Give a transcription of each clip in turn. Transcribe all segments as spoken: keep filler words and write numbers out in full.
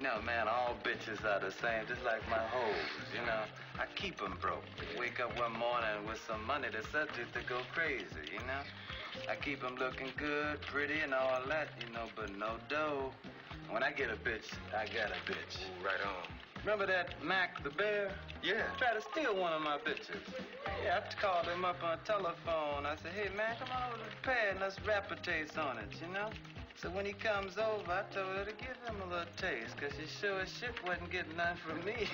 You know, man, all bitches are the same, just like my hoes, you know. I keep them broke. Wake up one morning with some money that's subject to go crazy, you know. I keep them looking good, pretty, and all that, you know, but no dough. When I get a bitch, I got a bitch. Ooh, right on. Remember that Mac the bear? Yeah. Tried to steal one of my bitches. Yeah, I called him up on the telephone. I said, hey, man, come on over to the pad and let's rap a taste on it, you know? So when he comes over, I told her to give him a little taste, because she sure as shit wasn't getting none from me.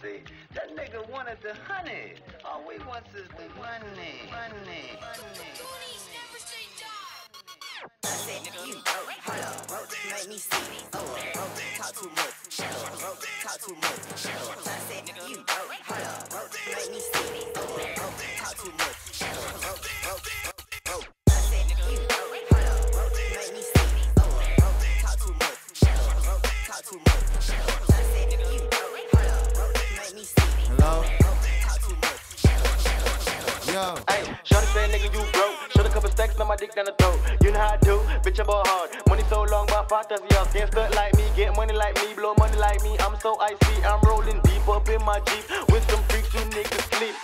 See, that nigga wanted the honey. All we wants is the money, money, money. Said, you broke, hold up, broke, make me see, oh, broke, talk too much, shut up, broke, talk too much, shut up. I said, you broke, hold up, broke, make me see, oh, broke, talk too much, shut up, broke, broke, broke, broke. I said, you broke, hold up, broke, make me see, oh, broke, talk too much, shut up, broke, talk too much, shut up. I said, you broke, hold up, broke, make me see, hello, broke, talk too much, shut up, shut up, shut up. Yo, hey, shorty said, nigga, you broke. Showed a couple stacks, now my dick down the throat. You know how I do, bitch, I'm ball hard. Money so long, my five thousand yards. Can't stunt like me, get money like me, blow money like me. I'm so icy, I'm rolling deep up in my Jeep with some freaks who niggas sleep.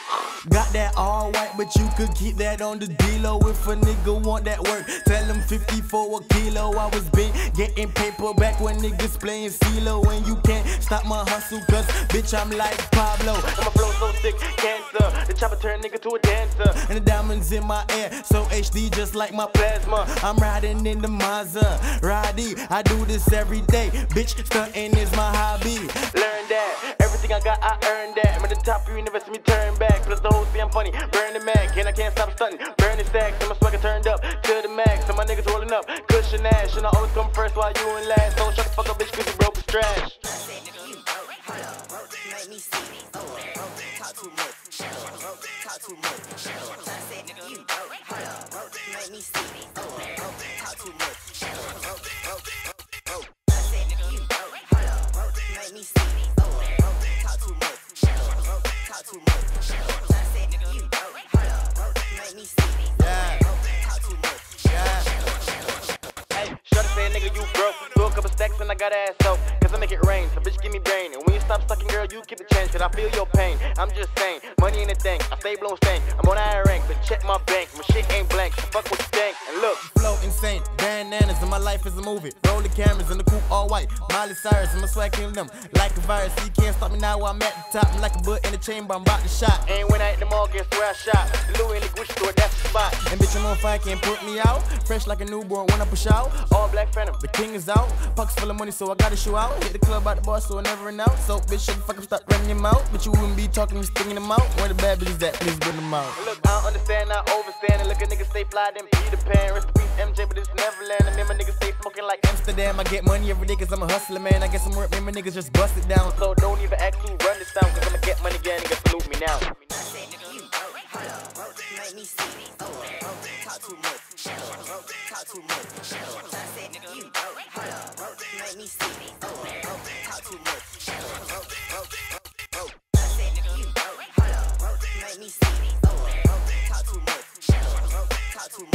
Got that all white, but you could keep that on the D-Lo. If a nigga want that work, tell him fifty for a kilo. I was big, getting paper back when niggas playing CeeLo. And you can't stop my hustle, cause bitch, I'm like Pablo. And my flow so sick, cancer. The chopper turn nigga to a dancer. And the diamonds in my air, so H D just like my plasma. I'm riding in the Mazda, Roddy. I do this every day, bitch. Stunting is my hobby. Learn that everything I got, I earned that. I'm at the top, you never see me turn back. Plus the whole thing, I'm funny. Burn the Mac, and I can't stop stunting. Burn the stacks, and my swagger turned up to the max. And my niggas rolling up, cushion ash, and I always come first while you in last. So shut the fuck up, bitch, cause you broke is trash. I said, you broke, hold up, broke, make me see. Oh, broke, talk too much, shut up, broke, talk too much, shut up. I said, you broke, hold up, broke, make me see. Oh, broke, talk too much, shut up, broke, broke, broke. I said, you broke, hold up, broke, make me see. Oh, broke, talk too much, shut up, broke, talk too much, shut up. I said, you broke, hold up, broke, make me see. Yeah, broke, talk too much, shut up. Hey, shut up, nigga, you broke. Threw a couple stacks and I got ass out. I make it rain, so bitch give me brain. And when you stop sucking, girl, you keep the change. Cause I feel your pain, I'm just saying. Money ain't a thing, I stay blown stank. I'm on high rank, but check my bank. My shit ain't blank, so fuck what you think. And look, flow insane, bananas, and my life is a movie. Roll the cameras in the coupe all white. Miley Cyrus, I'ma swag in them like a virus. You can't stop me now, I'm at the top. I'm like a butt in the chamber, I'm about to shot. And when I hit the mall, guess where I shot? Louis in the Gucci store, that's the spot. And bitch, I'm on fire, can't put me out. Fresh like a newborn when I push out. All black phantom, the king is out. Pockets full of money, so I gotta show out. Hit the club out the bar so I never run out. So bitch shut the fuck up, stop running your mouth. But you wouldn't be talking, you stinging them out. Where the bad bitches at, please bring them out. Look, I don't understand, I overstand. And look at niggas stay fly, then Peter Pan. Rest in peace, M J, but it's Neverland. And then my niggas stay smoking like Amsterdam. I get money every day cause I'm a hustler, man. I get some work, man, my niggas just bust it down. So don't even ask who run this down, cause I'ma get money again, nigga, salute me now. I said, you broke, hold up, broke, make me see. Oh, broke, talk too much, shut up, broke, talk too much, shut up. I said, you broke, hold up, broke, make me see. Oh, talk too much, shut up, broke, broke, broke. I said, you broke, hold up, broke, make me see. Oh, broke, talk too much, shut up, broke, talk too much.